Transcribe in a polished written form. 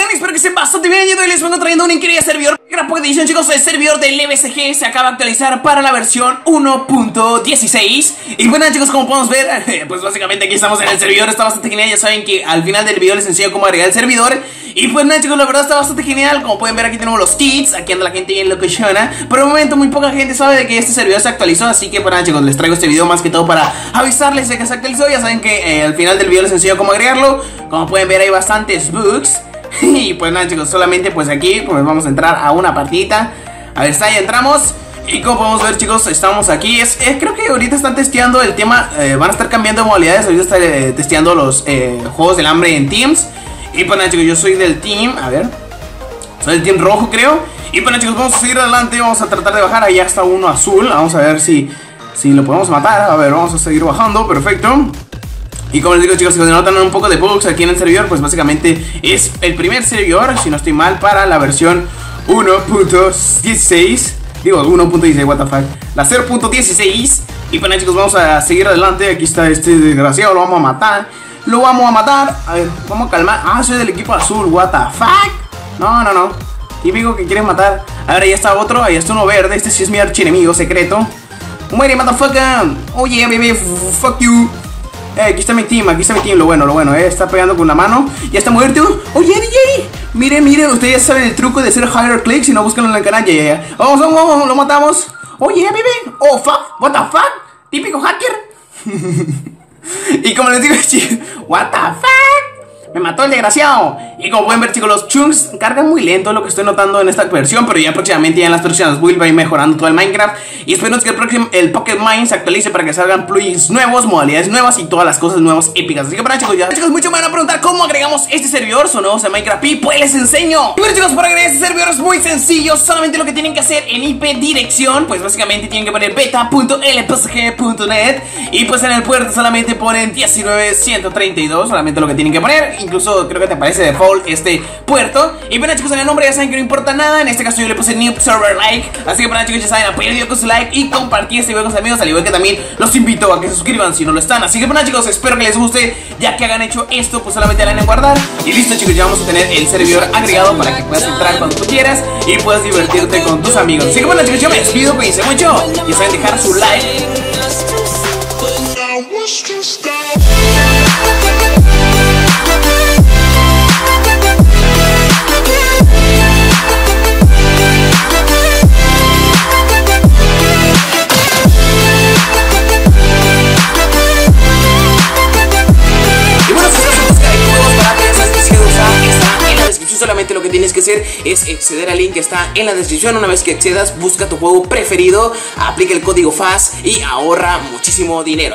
están? Espero que estén bastante bien. Yo hoy les vengo trayendo un increíble servidor Minecraft Edition, chicos. El servidor del EVCG se acaba de actualizar para la versión 1.16. Y bueno, chicos, como podemos ver, pues básicamente aquí estamos en el servidor. Está bastante genial, ya saben que al final del video les enseño cómo agregar el servidor. Y pues nada, chicos, la verdad está bastante genial. Como pueden ver, aquí tenemos los kits, aquí anda la gente bien locochona. Por el momento muy poca gente sabe de que este servidor se actualizó, así que pues nada, chicos, les traigo este video más que todo para avisarles de que se actualizó. Ya saben que al final del video les enseño cómo agregarlo. Como pueden ver, hay bastantes bugs. Y pues nada, chicos, solamente pues aquí pues vamos a entrar a una partidita. A ver, está, ya entramos. Y como podemos ver, chicos, estamos aquí. Creo que ahorita están testeando el tema, van a estar cambiando de modalidades. Ahorita están testeando los juegos del hambre en teams. Y pues nada, chicos, yo soy del team, a ver, soy del team rojo, creo. Y pues nada, chicos, vamos a seguir adelante, vamos a tratar de bajar. Ahí está uno azul, vamos a ver si lo podemos matar. A ver, vamos a seguir bajando, perfecto. Y como les digo, chicos, si se notan un poco de bugs aquí en el servidor, pues básicamente es el primer servidor, si no estoy mal, para la versión 1.16. Digo, 1.16, what the fuck, la 0.16. Y pues nada, chicos, vamos a seguir adelante. Aquí está este desgraciado, lo vamos a matar. Lo vamos a matar, a ver, vamos a calmar. Ah, soy del equipo azul, what the fuck. No, no, no, típico que quieres matar. A ver, ahí está otro, ahí está uno verde. Este sí es mi archienemigo secreto. Muere, motherfucker, oye, baby, fuck you. Aquí está mi team, aquí está mi team. Lo bueno, está pegando con la mano. Ya está muerto, oye, DJ. Miren, miren, ustedes saben el truco de hacer higher click. Si no, búsquenlo en el canal, ya. Vamos, vamos, vamos, lo matamos. Oye, baby, oh, fuck, what the fuck. Típico hacker. Y como les digo, chicos, what the fuck, me mató el desgraciado. Y como pueden ver, chicos, los chunks cargan muy lento, lo que estoy notando en esta versión. Pero ya próximamente, ya en las próximas builds, va a ir mejorando todo el Minecraft. Y esperemos que el Pocket Mine se actualice para que salgan plugins nuevos, modalidades nuevas y todas las cosas nuevas épicas. Así que bueno, chicos, ya chicos, muchos me van a preguntar cómo agregamos este servidor, son nuevos en Minecraft, y pues les enseño. Bueno, chicos, para agregar este servidor es muy sencillo. Solamente lo que tienen que hacer en IP dirección, pues básicamente tienen que poner beta.lpsg.net. Y pues en el puerto solamente ponen 19132, solamente lo que tienen que poner. Incluso creo que te aparece de default este puerto. Y bueno, chicos, en el nombre ya saben que no importa nada. En este caso yo le puse New Server Like. Así que bueno, chicos, ya saben, apoyar el video con su like y compartir este video con sus amigos. Al igual que también los invito a que se suscriban si no lo están. Así que bueno, chicos, espero que les guste. Ya que hayan hecho esto, pues solamente le dan en guardar. Y listo, chicos, ya vamos a tener el servidor agregado para que puedas entrar cuando tú quieras y puedas divertirte con tus amigos. Así que bueno, chicos, yo me despido, cuídense mucho. Y saben, dejar su like. Solamente lo que tienes que hacer es acceder al link que está en la descripción. Una vez que accedas, busca tu juego preferido, aplica el código FAST y ahorra muchísimo dinero.